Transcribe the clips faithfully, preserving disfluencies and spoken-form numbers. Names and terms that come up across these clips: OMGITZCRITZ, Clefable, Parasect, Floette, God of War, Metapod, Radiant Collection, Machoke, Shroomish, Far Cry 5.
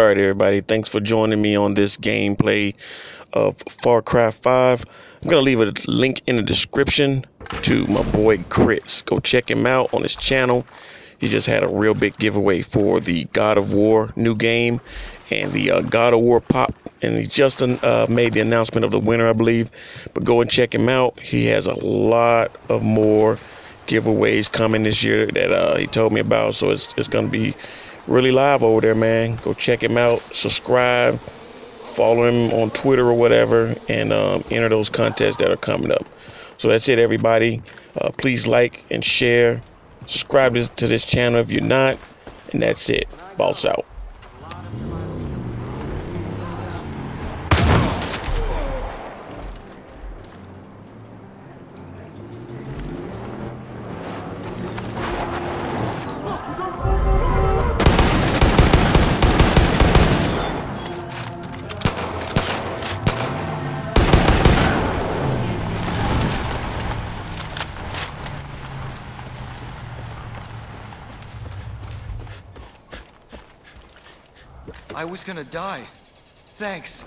All right, everybody, thanks for joining me on this gameplay of Far Cry five. I'm gonna leave a link in the description to my boy Crits. Go check him out on his channel. He just had a real big giveaway for the God of War new game and the uh, God of War pop, and he just uh, made the announcement of the winner, I believe. But go and check him out. He has a lot of more giveaways coming this year that uh, he told me about, so it's, it's gonna be really live over there, man. Go check him out, subscribe, follow him on Twitter or whatever, and um, enter those contests that are coming up. So that's it, everybody. Uh, please like and share. Subscribe to, to this channel if you're not. And that's it. Boss out. I was gonna die. Thanks.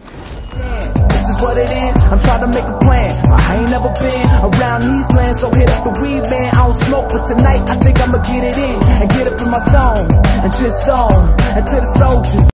This is what it is. I'm trying to make a plan. I ain't never been around these lands, so hit up the weed, man. I don't smoke, but tonight I think I'ma get it in and get up in my zone and just zone and to the soldiers.